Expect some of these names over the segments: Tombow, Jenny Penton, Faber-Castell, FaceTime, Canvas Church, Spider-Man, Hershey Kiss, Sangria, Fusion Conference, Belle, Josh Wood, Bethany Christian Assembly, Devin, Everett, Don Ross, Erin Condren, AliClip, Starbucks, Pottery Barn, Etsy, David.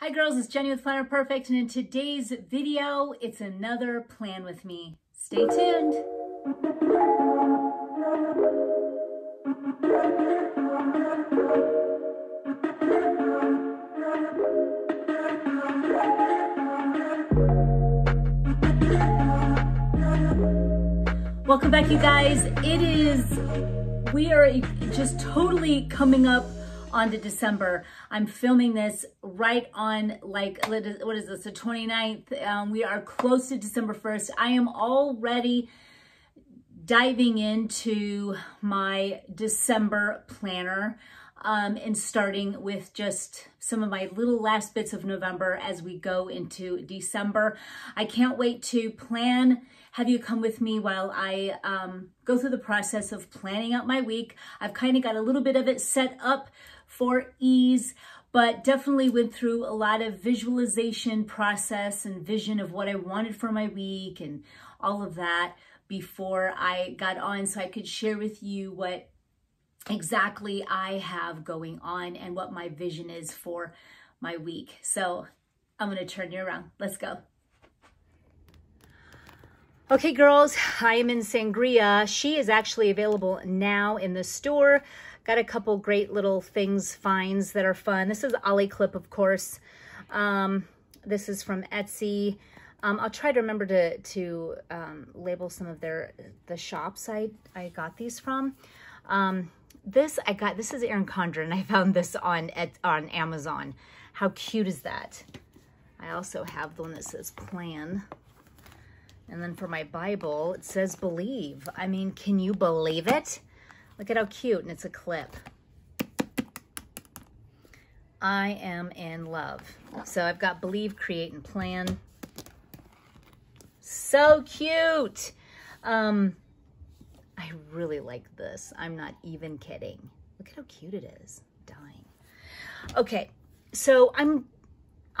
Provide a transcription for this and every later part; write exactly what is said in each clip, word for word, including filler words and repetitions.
Hi girls, it's Jenny with Planner Perfect, and in today's video, it's another plan with me. Stay tuned. Welcome back, you guys. It is, we are just totally coming up on to December. I'm filming this right on, like, what is this, the twenty-ninth? Um, we are close to December first. I am already diving into my December planner um, and starting with just some of my little last bits of November as we go into December. I can't wait to plan. Have you come with me while I um, go through the process of planning out my week. I've kind of got a little bit of it set up for ease, but definitely went through a lot of visualization process and vision of what I wanted for my week and all of that before I got on, so I could share with you what exactly I have going on and what my vision is for my week. So I'm gonna turn you around, let's go. Okay girls, I am in Sangria. She is actually available now in the store. Got a couple great little things, finds that are fun. This is AliClip, of course. Um, this is from Etsy. Um, I'll try to remember to, to um, label some of their the shops I, I got these from. Um, this I got, this is Erin Condren. I found this on, on Amazon. How cute is that? I also have the one that says plan. And then for my Bible, it says believe. I mean, can you believe it? Look at how cute, and it's a clip. I am in love. So I've got believe, create, and plan. So cute. Um, I really like this. I'm not even kidding. Look at how cute it is. I'm dying. Okay, so I'm...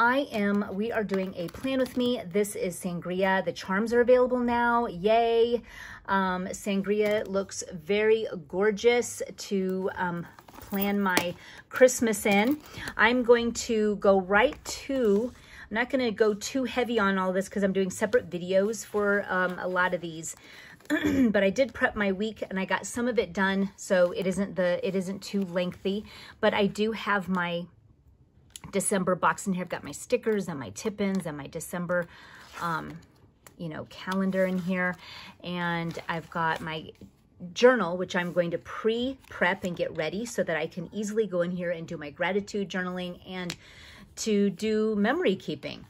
I am, we are doing a plan with me. This is Sangria. The charms are available now, yay. Um, Sangria looks very gorgeous to um, plan my Christmas in. I'm going to go right to, I'm not gonna go too heavy on all this because I'm doing separate videos for um, a lot of these, but I did prep my week and I got some of it done, so it isn't the, it isn't too lengthy, but I do have my December box in here. I've got my stickers and my tip-ins and my December, um, you know, calendar in here. And I've got my journal, which I'm going to pre-prep and get ready so that I can easily go in here and do my gratitude journaling and to do memory keeping.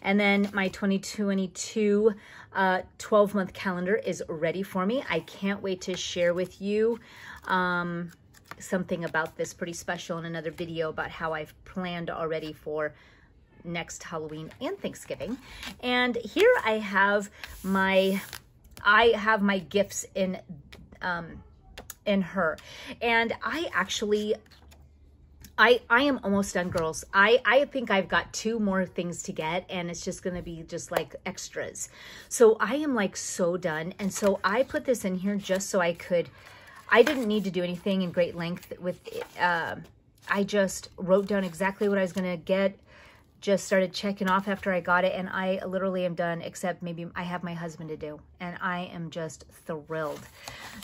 And then my twenty twenty-two twelve-month uh, calendar is ready for me. I can't wait to share with you um, something about this pretty special in another video about how I've planned already for next Halloween and Thanksgiving. And here I have my, I have my gifts in, um, in her. And I actually, I, I am almost done, girls. I, I think I've got two more things to get, and it's just gonna be just like extras. So I am like so done. And so I put this in here just so I could, I didn't need to do anything in great length with, uh, I just wrote down exactly what I was going to get, just started checking off after I got it, and I literally am done, except maybe I have my husband to do, and I am just thrilled.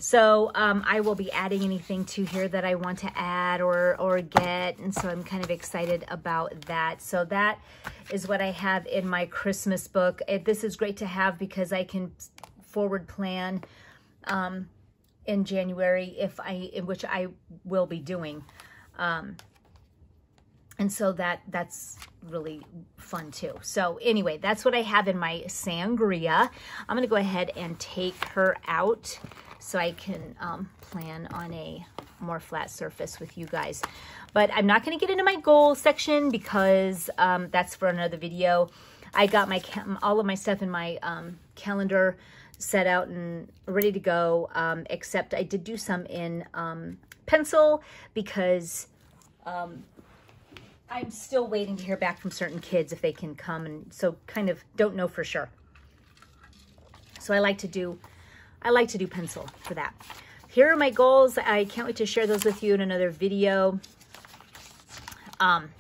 So um, I will be adding anything to here that I want to add or, or get, and so I'm kind of excited about that. So that is what I have in my Christmas book. It, this is great to have because I can forward plan um, in January, if I, which I will be doing. Um, and so that, that's really fun too. So anyway, that's what I have in my Sangria. I'm gonna go ahead and take her out so I can um, plan on a more flat surface with you guys. But I'm not gonna get into my goal section because um, that's for another video. I got my all of my stuff in my um, calendar set out and ready to go, um, except I did do some in um, pencil because um, I'm still waiting to hear back from certain kids if they can come, and so kind of don't know for sure. So I like to do, I like to do pencil for that. Here are my goals. I can't wait to share those with you in another video. Um,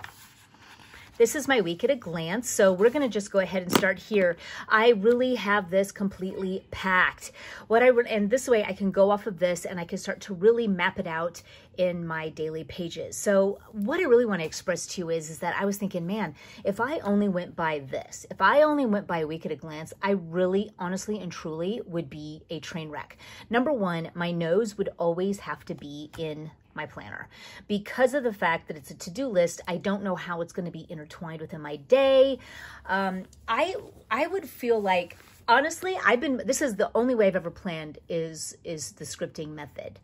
This is my week at a glance, so we're gonna just go ahead and start here. I really have this completely packed. What I and this way I can go off of this and I can start to really map it out in my daily pages. So what I really want to express to you is, is that I was thinking, man, if I only went by this, if I only went by a week at a glance, I really honestly and truly would be a train wreck. Number one, my nose would always have to be in my planner. Because of the fact that it's a to-do list, I don't know how it's going to be intertwined within my day. Um, I, I would feel like, honestly, I've been, this is the only way I've ever planned is, is the scripting method.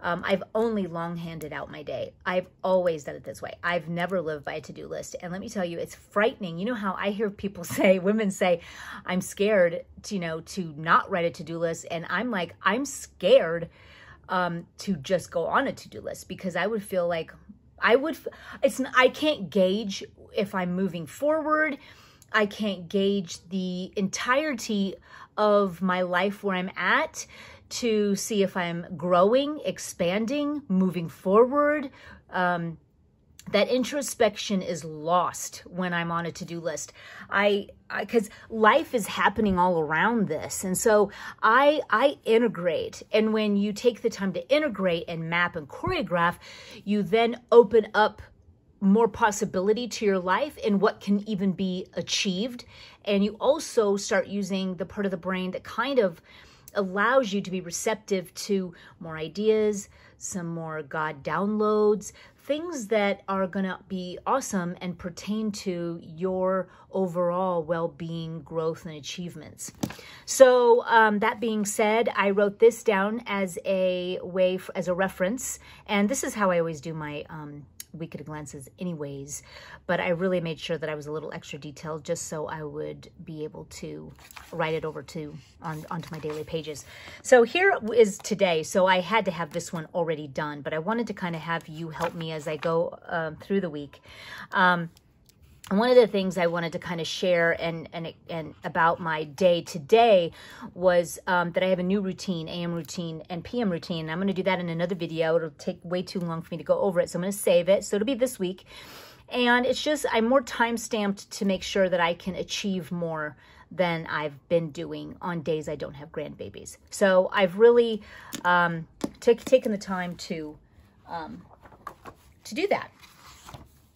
Um, I've only long-handed out my day. I've always done it this way. I've never lived by a to-do list. And let me tell you, it's frightening. You know how I hear people say, women say, I'm scared to, you know, to not write a to-do list. And I'm like, I'm scared um, to just go on a to-do list, because I would feel like I would, it's, I can't gauge if I'm moving forward. I can't gauge the entirety of my life where I'm at, to see if I'm growing, expanding, moving forward. Um, that introspection is lost when I'm on a to-do list. I, I, 'cause life is happening all around this. And so I, I integrate. And when you take the time to integrate and map and choreograph, you then open up more possibility to your life and what can even be achieved. And you also start using the part of the brain that kind of allows you to be receptive to more ideas, some more God downloads, things that are going to be awesome and pertain to your overall well-being, growth, and achievements. So um, that being said, I wrote this down as a way, for, as a reference, and this is how I always do my um, week at a glances anyways, but I really made sure that I was a little extra detailed just so I would be able to write it over to on, onto my daily pages. So here is today. So I had to have this one already done, but I wanted to kind of have you help me as I go um, through the week. Um, one of the things I wanted to kind of share and, and, and about my day today was um, that I have a new routine, A M routine and P M routine. And I'm going to do that in another video. It'll take way too long for me to go over it, so I'm going to save it. So it'll be this week. And it's just, I'm more time stamped to make sure that I can achieve more than I've been doing on days I don't have grandbabies. So I've really um, taken the time to, um, to do that.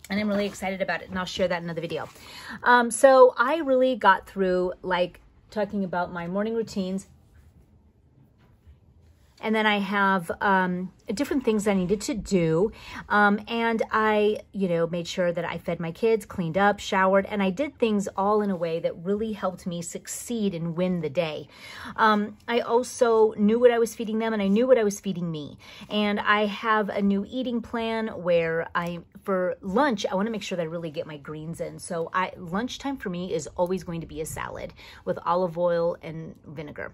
And I'm really excited about it, and I'll share that in another video. Um, so I really got through, like, talking about my morning routines. And then I have um, different things I needed to do. Um, and I, you know, made sure that I fed my kids, cleaned up, showered, and I did things all in a way that really helped me succeed and win the day. Um, I also knew what I was feeding them, and I knew what I was feeding me. And I have a new eating plan where I, for lunch, I want to make sure that I really get my greens in. So I, lunchtime for me is always going to be a salad with olive oil and vinegar.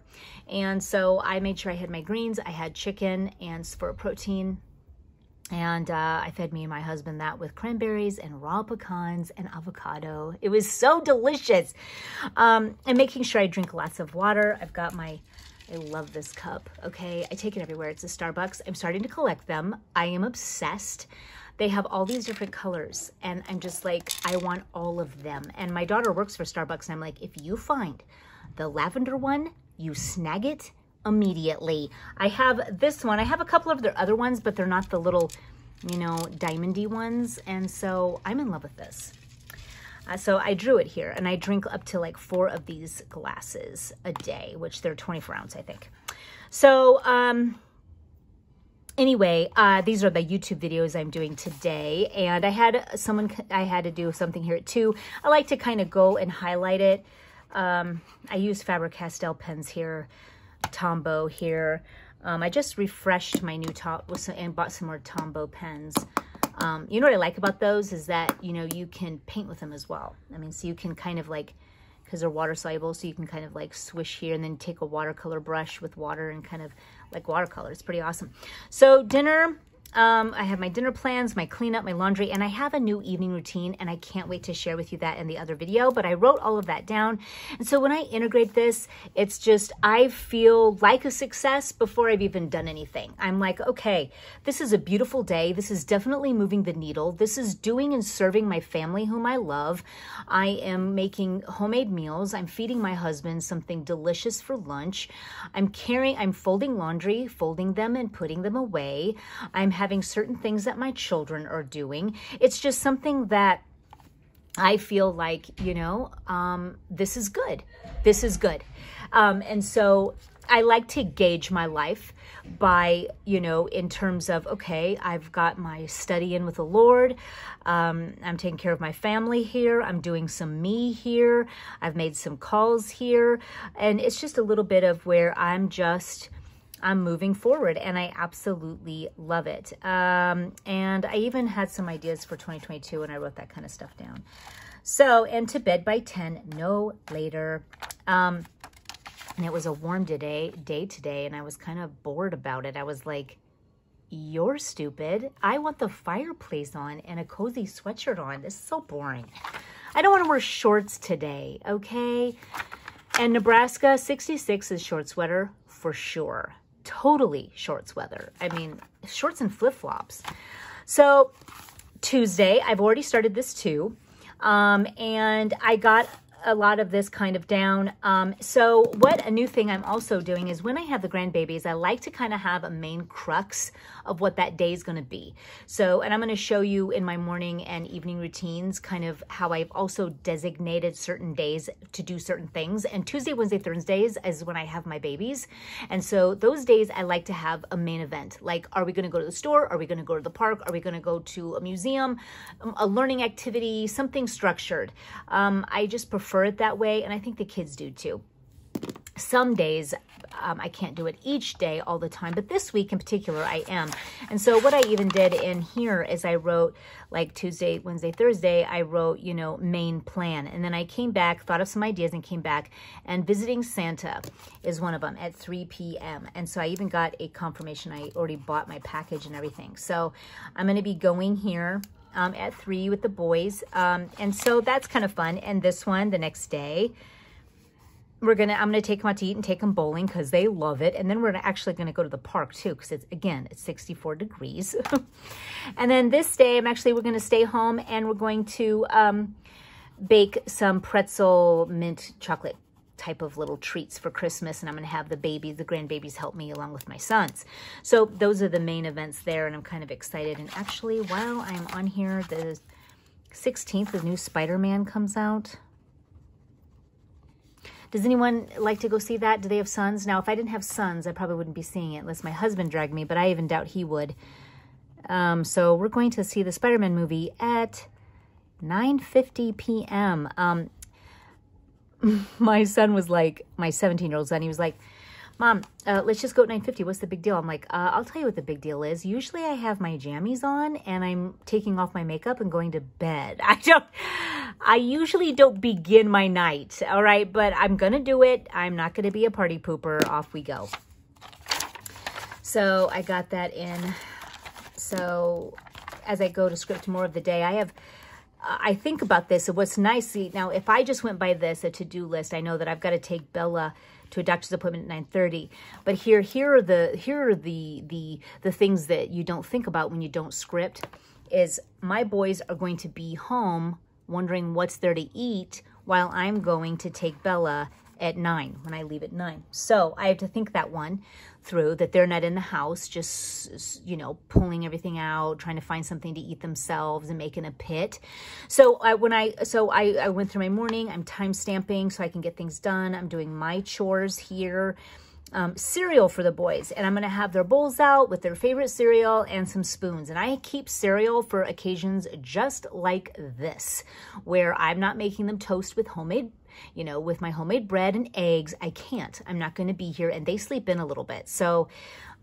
And so I made sure I had my greens. I had chicken and for protein, and uh, I fed me and my husband that with cranberries and raw pecans and avocado. It was so delicious. Um, and making sure I drink lots of water. I've got my, I love this cup. Okay, I take it everywhere. It's a Starbucks. I'm starting to collect them. I am obsessed. They have all these different colors, and I'm just like, I want all of them. And my daughter works for Starbucks, and I'm like, if you find the lavender one, you snag it immediately. I have this one. I have a couple of their other ones, but they're not the little, you know, diamondy ones. And so I'm in love with this. Uh, so I drew it here, and I drink up to like four of these glasses a day, which they're twenty-four ounce, I think. So, um, anyway, uh, these are the YouTube videos I'm doing today. And I had someone, I had to do something here at two. I like to kind of go and highlight it. Um, I use Faber-Castell pens here. Tombow here. Um, I just refreshed my new top with some, and bought some more Tombow pens. Um, you know what I like about those is that, you know, you can paint with them as well. I mean, so you can kind of like, because they're water soluble, so you can kind of like swish here and then take a watercolor brush with water and kind of like watercolor. It's pretty awesome. So dinner, Um, I have my dinner plans, my cleanup, my laundry, and I have a new evening routine, and I can't wait to share with you that in the other video, but I wrote all of that down. And so when I integrate this, it's just, I feel like a success before I've even done anything. I'm like, okay, this is a beautiful day. This is definitely moving the needle. This is doing and serving my family whom I love. I am making homemade meals. I'm feeding my husband something delicious for lunch. I'm carrying, I'm folding laundry, folding them and putting them away. I'm having certain things that my children are doing. It's just something that I feel like, you know, um, this is good. This is good. Um, and so I like to gauge my life by, you know, in terms of, okay, I've got my study in with the Lord. Um, I'm taking care of my family here. I'm doing some me here. I've made some calls here. And it's just a little bit of where I'm just, I'm moving forward, and I absolutely love it. Um, and I even had some ideas for twenty twenty-two, and I wrote that kind of stuff down. So, and to bed by ten, no later. Um, and it was a warm today, day today, and I was kind of bored about it. I was like, you're stupid. I want the fireplace on and a cozy sweatshirt on. This is so boring. I don't want to wear shorts today, okay? And Nebraska, sixty-six is short sweater for sure. Totally shorts weather. I mean, shorts and flip-flops. So Tuesday, I've already started this too. Um, and I got a lot of this kind of down. Um, so what a new thing I'm also doing is when I have the grandbabies, I like to kind of have a main crux of what that day is going to be. So, and I'm going to show you in my morning and evening routines, kind of how I've also designated certain days to do certain things. And Tuesday, Wednesday, Thursdays is when I have my babies. And so those days I like to have a main event. Like, are we going to go to the store? Are we going to go to the park? Are we going to go to a museum, a learning activity, something structured? Um, I just prefer it that way, and I think the kids do too. Some days um, I can't do it each day all the time, but this week in particular I am. And so what I even did in here is I wrote, like, Tuesday, Wednesday, Thursday, I wrote, you know, main plan. And then I came back, thought of some ideas, and came back, and visiting Santa is one of them at three p m And so I even got a confirmation. I already bought my package and everything. So I'm going to be going here Um, at three with the boys. Um, and so that's kind of fun. And this one, the next day, we're going to, I'm going to take them out to eat and take them bowling because they love it. And then we're actually going to go to the park too, because it's, again, it's sixty-four degrees. And then this day, I'm actually, we're going to stay home, and we're going to um, bake some pretzel mint chocolate type of little treats for Christmas, and I'm going to have the babies, the grandbabies help me along with my sons. So those are the main events there, and I'm kind of excited. And actually, while I'm on here, the sixteenth, the new Spider-Man comes out. Does anyone like to go see that? Do they have sons? Now, if I didn't have sons, I probably wouldn't be seeing it unless my husband dragged me, but I even doubt he would. Um, so we're going to see the Spider-Man movie at nine fifty p m Um, my son was like, my seventeen-year-old son, he was like, Mom, uh, let's just go at nine fifty. What's the big deal? I'm like, uh, I'll tell you what the big deal is. Usually I have my jammies on and I'm taking off my makeup and going to bed. I don't, I usually don't begin my night, all right? But I'm going to do it. I'm not going to be a party pooper. Off we go. So I got that in. So as I go to script more of the day, I have... I think about this. What's nice, now, if I just went by this, a to-do list, I know that I've got to take Bella to a doctor's appointment at nine thirty. But here, here are the, here are the, the, the things that you don't think about when you don't script is my boys are going to be home wondering what's there to eat while I'm going to take Bella at nine, when I leave at nine. So I have to think that one through, that they're not in the house, just, you know, pulling everything out, trying to find something to eat themselves and making a pit. So I, when I, so I, I went through my morning, I'm time stamping so I can get things done. I'm doing my chores here, um, cereal for the boys, and I'm going to have their bowls out with their favorite cereal and some spoons. And I keep cereal for occasions just like this, where I'm not making them toast with homemade, you know, with my homemade bread and eggs. I can't. I'm not going to be here, and they sleep in a little bit. So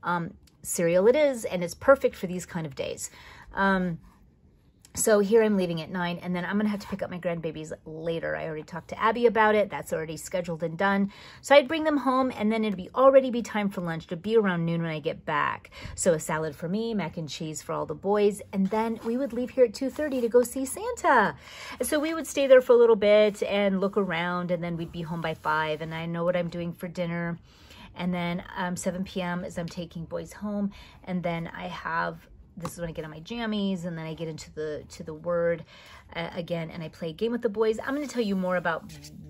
um, cereal it is, and it's perfect for these kind of days. Um, So here I'm leaving at nine, and then I'm going to have to pick up my grandbabies later. I already talked to Abby about it. That's already scheduled and done. So I'd bring them home, and then it'd be already be time for lunch. It'd be around noon when I get back. So a salad for me, mac and cheese for all the boys, and then we would leave here at two thirty to go see Santa. So we would stay there for a little bit and look around, and then we'd be home by five, and I know what I'm doing for dinner. And then um, seven p m is I'm taking boys home, and then I have... This is when I get on my jammies, and then I get into the to the word uh, again, and I play a game with the boys. I'm going to tell you more about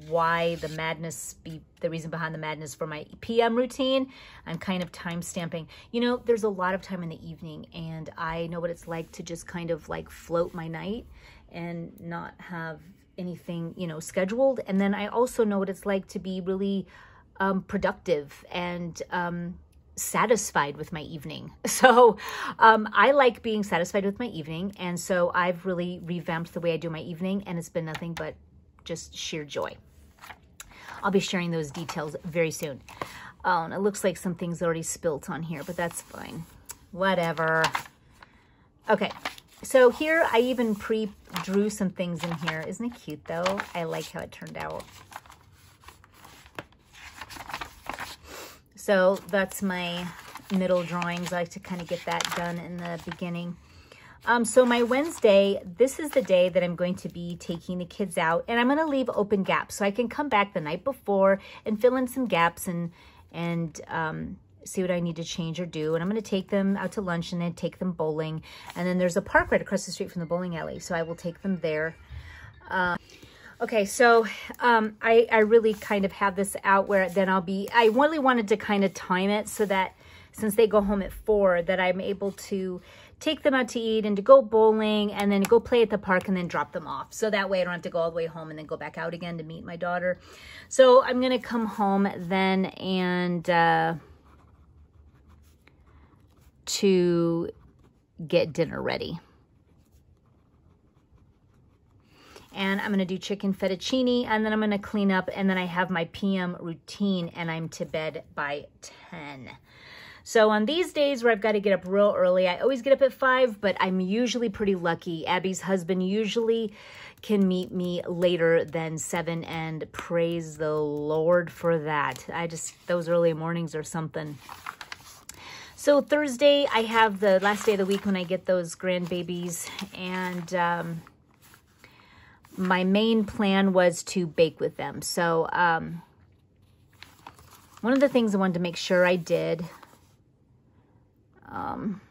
why the madness, be, the reason behind the madness for my P M routine. I'm kind of time stamping. You know, there's a lot of time in the evening, and I know what it's like to just kind of like float my night and not have anything, you know, scheduled. And then I also know what it's like to be really um, productive and um satisfied with my evening. So um, I like being satisfied with my evening. And so I've really revamped the way I do my evening, and it's been nothing but just sheer joy. I'll be sharing those details very soon. Oh, and it looks like something's already spilt on here, but that's fine. Whatever. Okay. So here I even pre-drew some things in here. Isn't it cute though? I like how it turned out. So that's my middle drawings. I like to kind of get that done in the beginning. Um, so my Wednesday, this is the day that I'm going to be taking the kids out, and I'm going to leave open gaps so I can come back the night before and fill in some gaps and and um, see what I need to change or do. And I'm going to take them out to lunch and then take them bowling. And then there's a park right across the street from the bowling alley, so I will take them there. Uh, Okay, so um, I, I really kind of have this out where then I'll be, I really wanted to kind of time it so that since they go home at four, that I'm able to take them out to eat and to go bowling and then go play at the park and then drop them off. So that way I don't have to go all the way home and then go back out again to meet my daughter. So I'm going to come home then and uh, to get dinner ready. And I'm going to do chicken fettuccine, and then I'm going to clean up, and then I have my P M routine, and I'm to bed by ten. So on these days where I've got to get up real early, I always get up at five, but I'm usually pretty lucky. Abby's husband usually can meet me later than seven, and praise the Lord for that. I just, those early mornings are something. So Thursday, I have the last day of the week when I get those grandbabies, and... Um, my main plan was to bake with them. So um, one of the things I wanted to make sure I did um,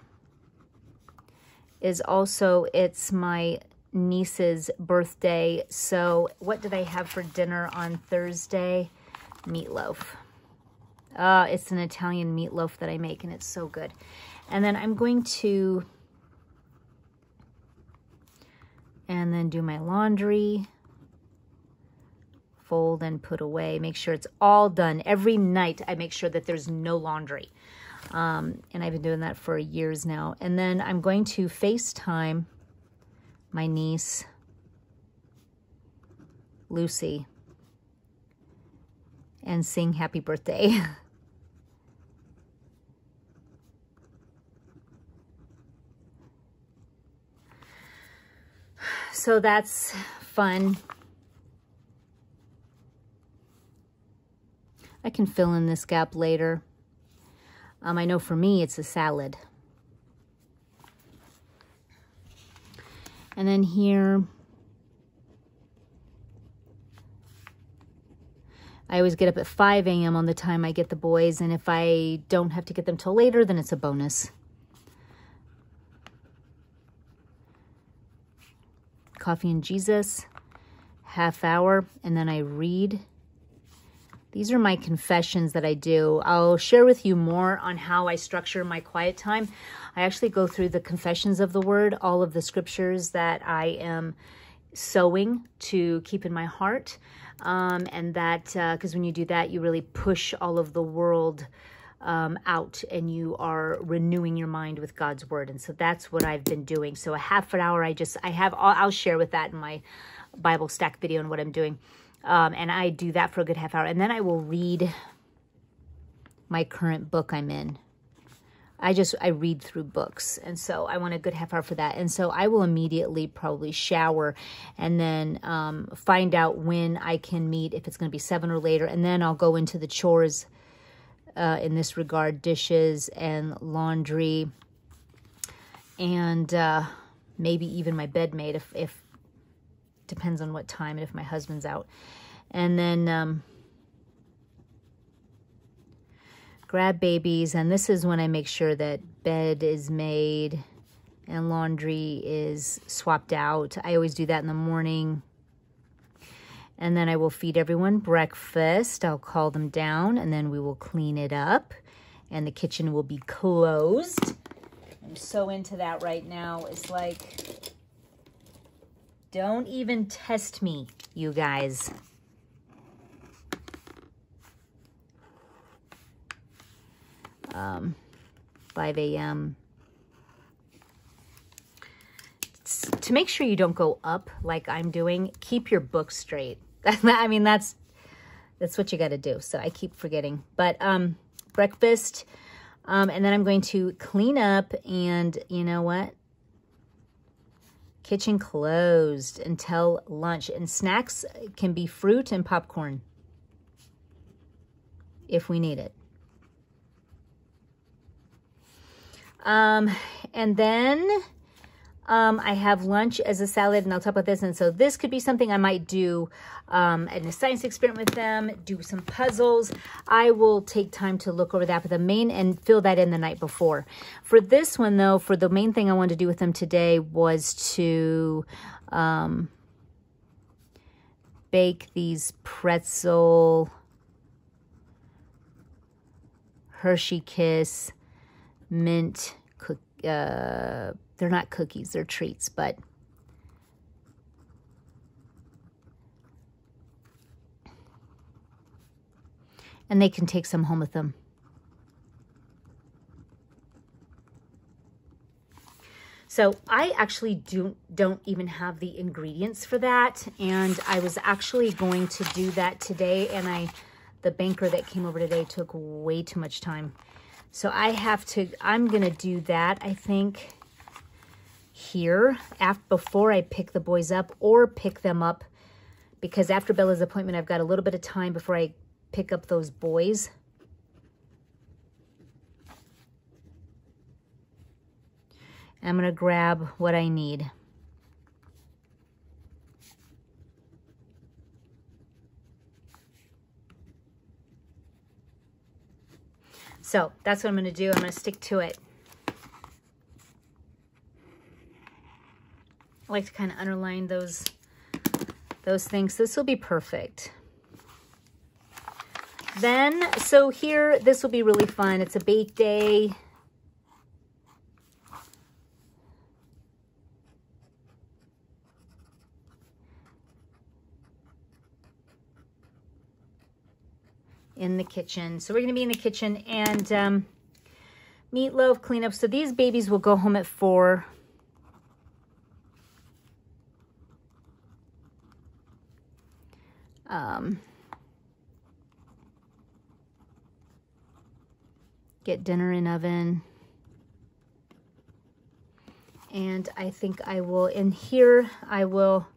is also it's my niece's birthday. So what did I have for dinner on Thursday? Meatloaf. Uh, it's an Italian meatloaf that I make, and it's so good. And then I'm going to... and then do my laundry, fold and put away, make sure it's all done. Every night I make sure that there's no laundry. Um, and I've been doing that for years now. And then I'm going to FaceTime my niece, Lucy, and sing happy birthday. So that's fun. I can fill in this gap later. Um, I know for me, it's a salad. And then here, I always get up at five a m on the time I get the boys. And if I don't have to get them till later, then it's a bonus. Coffee and Jesus, half hour, and then I read. These are my confessions that I do. I'll share with you more on how I structure my quiet time. I actually go through the confessions of the word, all of the scriptures that I am sowing to keep in my heart. Um, and that, because uh, when you do that, you really push all of the world Um, out, and you are renewing your mind with God's word. And so that's what I've been doing. So a half an hour, I just, I have, all, I'll share with that in my Bible stack video and what I'm doing. Um, and I do that for a good half hour. And then I will read my current book I'm in. I just, I read through books. And so I want a good half hour for that. And so I will immediately probably shower and then um, find out when I can meet, if it's going to be seven or later. And then I'll go into the chores uh, in this regard, dishes and laundry and uh, maybe even my bedmate if, if, depends on what time and if my husband's out. And then, um, grab babies, and this is when I make sure that bed is made and laundry is swapped out. I always do that in the morning. And then I will feed everyone breakfast. I'll call them down, and then we will clean it up, and the kitchen will be closed. I'm so into that right now. It's like, don't even test me, you guys. Um, five A M To make sure you don't go up like I'm doing, keep your book straight. I mean, that's, that's what you got to do. So I keep forgetting, but, um, breakfast, um, and then I'm going to clean up, and you know what? Kitchen closed until lunch, and snacks can be fruit and popcorn if we need it. Um, and then, um, I have lunch as a salad, and I'll talk about this. And so this could be something I might do, um, in a science experiment with them, do some puzzles. I will take time to look over that with the main and fill that in the night before. For this one though, for the main thing I wanted to do with them today was to, um, bake these pretzel Hershey Kiss mint cook, uh, they're not cookies, they're treats, but and they can take some home with them. So I actually do, don't even have the ingredients for that, and I was actually going to do that today, and I the banker that came over today took way too much time. So I have to, I'm going to do that, I think, here after, before I pick the boys up or pick them up, because after Bella's appointment, I've got a little bit of time before I pick up those boys. And I'm going to grab what I need. So that's what I'm going to do. I'm going to stick to it. I like to kind of underline those, those things. This will be perfect. Then, so here, this will be really fun. It's a bake day. In the kitchen. So we're going to be in the kitchen and um, meatloaf cleanup. So these babies will go home at four. Um, get dinner in oven. And I think I will, in here, I will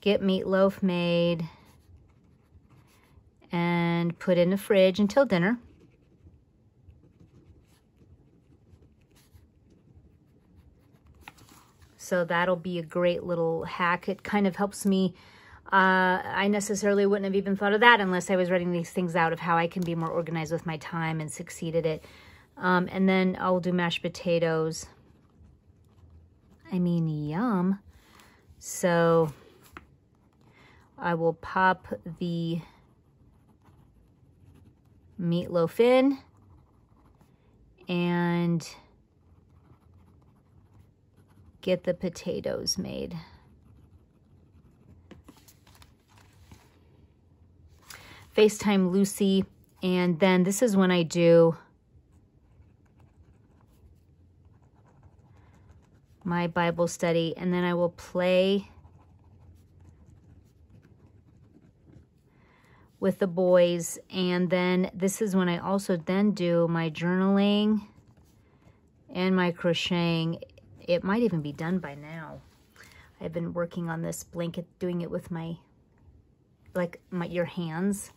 get meatloaf made and put in the fridge until dinner. So that'll be a great little hack. It kind of helps me. Uh, I necessarily wouldn't have even thought of that unless I was writing these things out of how I can be more organized with my time and succeed at it. Um, and then I'll do mashed potatoes. I mean, yum. So I will pop the meatloaf in and get the potatoes made. FaceTime Lucy, and then this is when I do my Bible study, and then I will play with the boys. And then this is when I also then do my journaling and my crocheting. It might even be done by now. I've been working on this blanket, doing it with my, like my, your hands.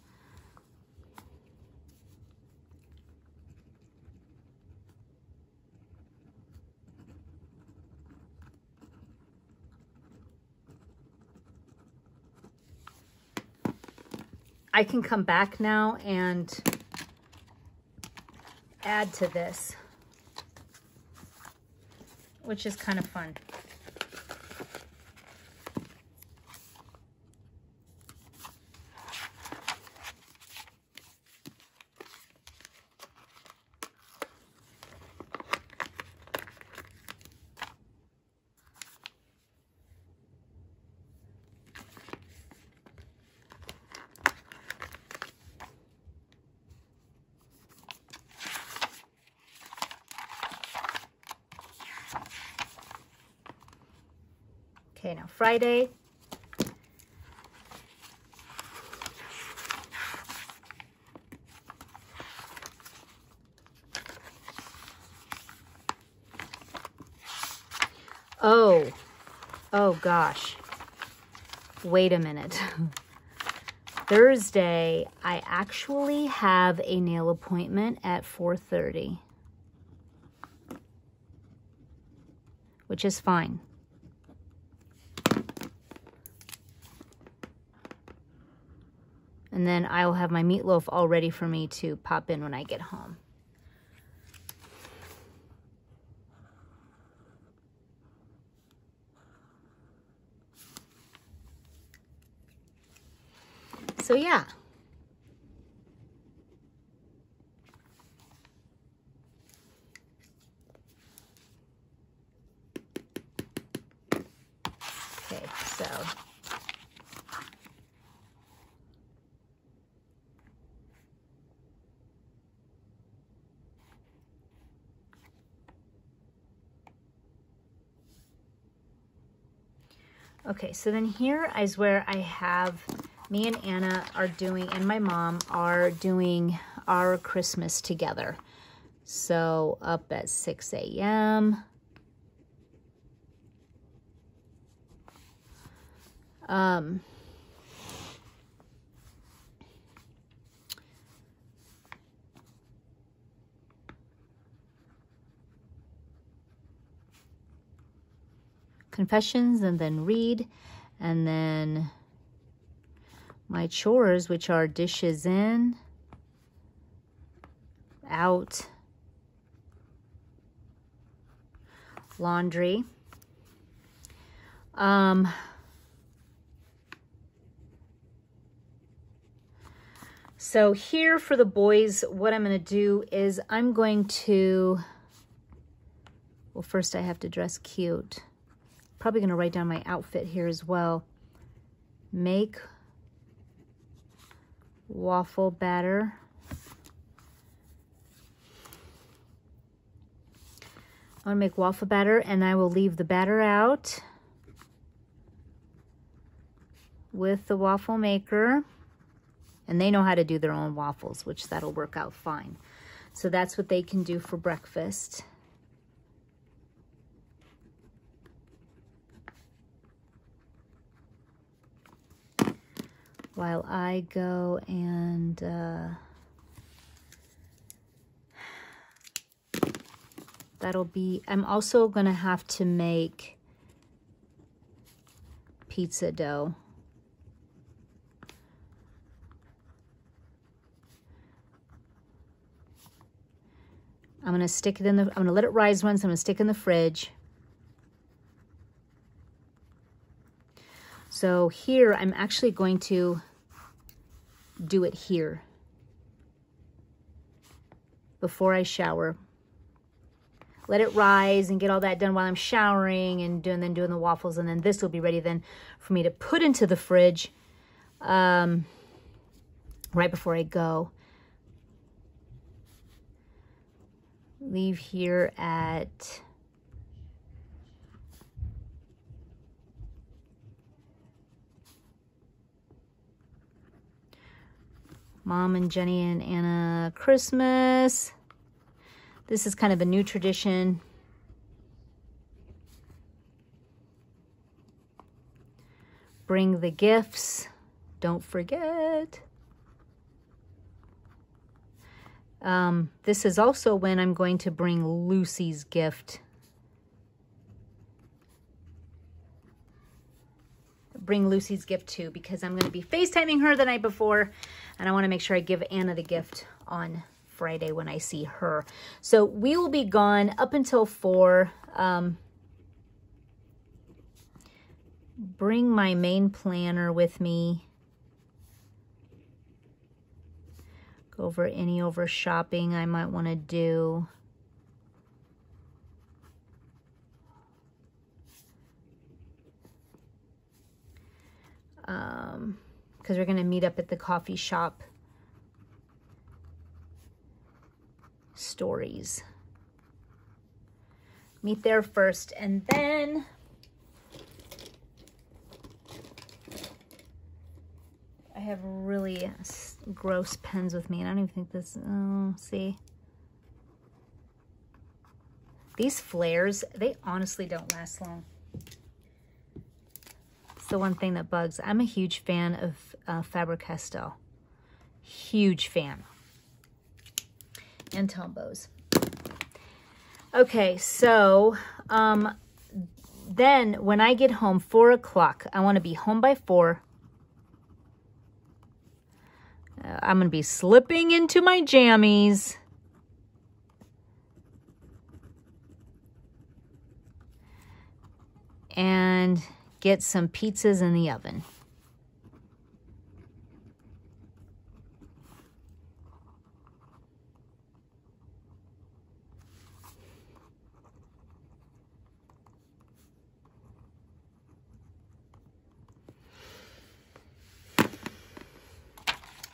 I can come back now and add to this, which is kind of fun. Okay, now Friday. Oh, oh gosh. Wait a minute. Thursday, I actually have a nail appointment at four thirty, which is fine. And then I will have my meatloaf all ready for me to pop in when I get home. So yeah. Okay, so. Okay, so then here is where I have, me and Anna are doing, and my mom are doing our Christmas together. So up at six A M Um, confessions, and then read, and then my chores, which are dishes in, out, laundry. Um, so here for the boys, what I'm going to do is I'm going to, well, first I have to dress cute. Probably going to write down my outfit here as well. Make waffle batter. I'm going to make waffle batter, and I will leave the batter out with the waffle maker. And they know how to do their own waffles, which that'll work out fine. So that's what they can do for breakfast. While I go and uh, that'll be, I'm also gonna have to make pizza dough. I'm gonna stick it in the, I'm gonna let it rise once, I'm gonna stick it in the fridge. So here, I'm actually going to do it here before I shower. Let it rise and get all that done while I'm showering and doing, then doing the waffles. And then this will be ready then for me to put into the fridge um, right before I go. Leave here at Mom and Jenny and Anna Christmas. This is kind of a new tradition. Bring the gifts. Don't forget. Um, this is also when I'm going to bring Lucy's gift. Bring Lucy's gift too, because I'm going to be FaceTiming her the night before, and I want to make sure I give Anna the gift on Friday when I see her. So we will be gone up until four. Um, bring my main planner with me. Go over any over shopping I might want to do. Um, because we're going to meet up at the coffee shop. Stories. Meet there first, and then I have really gross pens with me. And I don't even think this, oh, see. These flares, they honestly don't last long. The one thing that bugs. I'm a huge fan of uh, Faber-Castell. Huge fan. And Tombow's. Okay, so um, then when I get home, four o'clock, I want to be home by four. Uh, I'm going to be slipping into my jammies. And get some pizzas in the oven.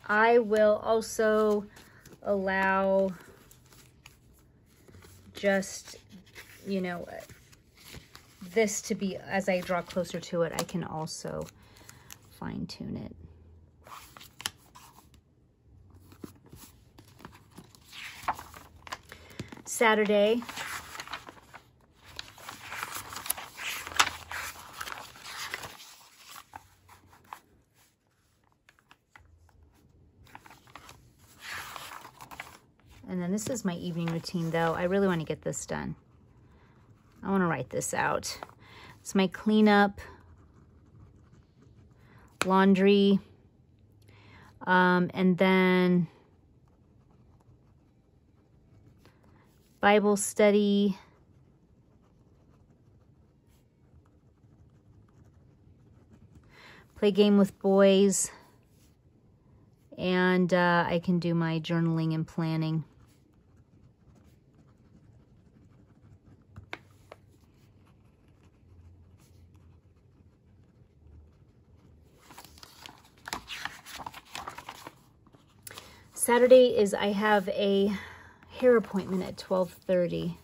I will also allow just, you know, this to be, as I draw closer to it, I can also fine tune it. Saturday. And then this is my evening routine though. I really want to get this done. I want to write this out. It's my cleanup, laundry, um, and then Bible study, play game with boys, and uh, I can do my journaling and planning. Saturday is I have a hair appointment at twelve thirty.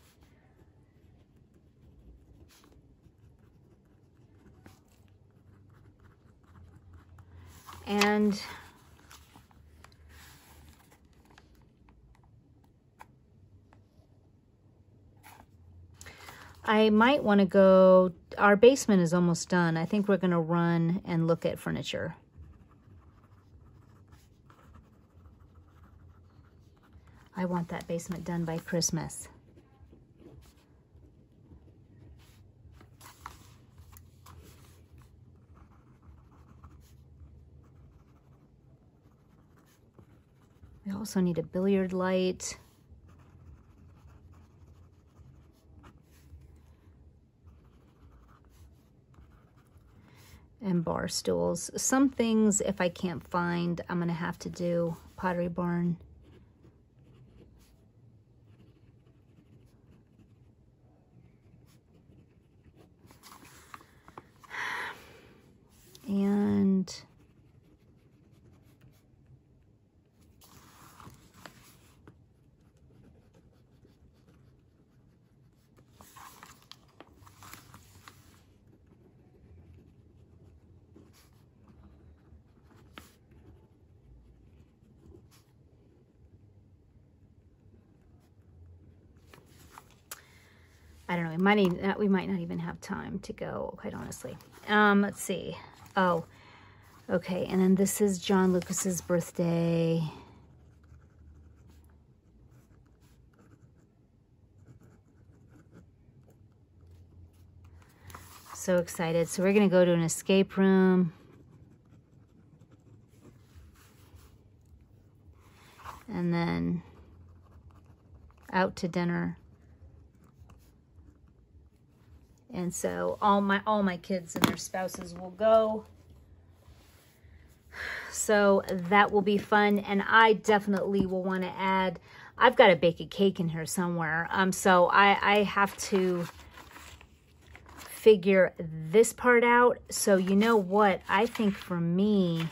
And I might want to go, our basement is almost done. I think we're going to run and look at furniture. I want that basement done by Christmas. We also need a billiard light. And bar stools. Some things, if I can't find, I'm gonna have to do Pottery Barn. And I don't know, we might not, we might not even have time to go, quite honestly. Um, let's see. Oh, okay. And then this is John Lucas's birthday. So excited. So we're going to go to an escape room. And then out to dinner. And so all my all my kids and their spouses will go. So that will be fun. And I definitely will want to add, I've got to bake a cake in here somewhere. Um, so I, I have to figure this part out. So you know what? I think for me,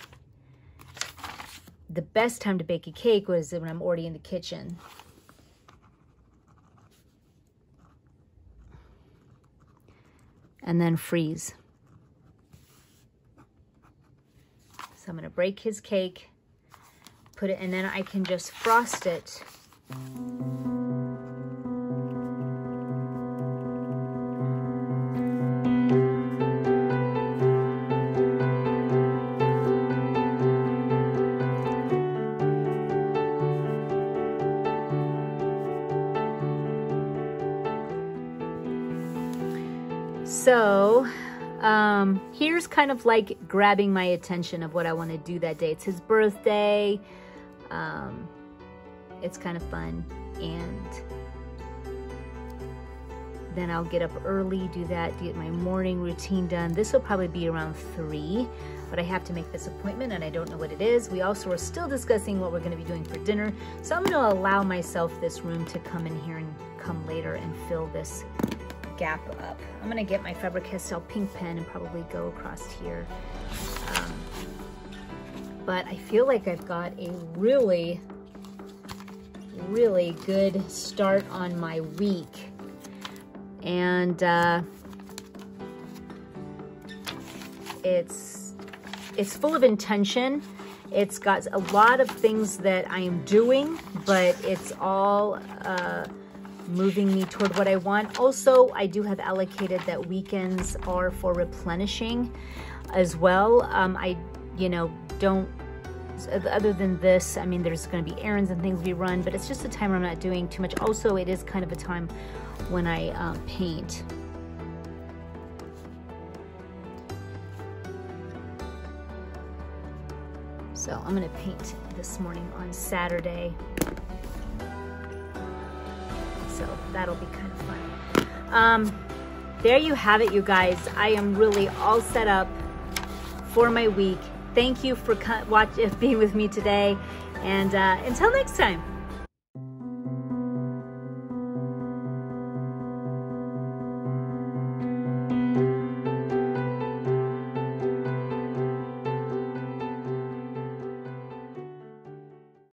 the best time to bake a cake was when I'm already in the kitchen. And then freeze. So I'm gonna break his cake, put it, and then I can just frost it. So, um, here's kind of like grabbing my attention of what I want to do that day. It's his birthday. Um, it's kind of fun. And then I'll get up early, do that, get my morning routine done. This will probably be around three, but I have to make this appointment and I don't know what it is. We also are still discussing what we're going to be doing for dinner. So I'm going to allow myself this room to come in here and come later and fill this gap up. I'm gonna get my Faber-Castell pink pen and probably go across here. Um, but I feel like I've got a really, really good start on my week. And uh, it's, it's full of intention. It's got a lot of things that I am doing, but it's all, uh, moving me toward what I want. Also, I do have allocated that weekends are for replenishing as well. Um, I, you know, don't, other than this, I mean, there's going to be errands and things we run, but it's just a time where I'm not doing too much. Also, it is kind of a time when I um, paint. So I'm going to paint this morning on Saturday. So that'll be kind of fun. Um, there you have it, you guys. I am really all set up for my week. Thank you for watch, being with me today. And uh, until next time.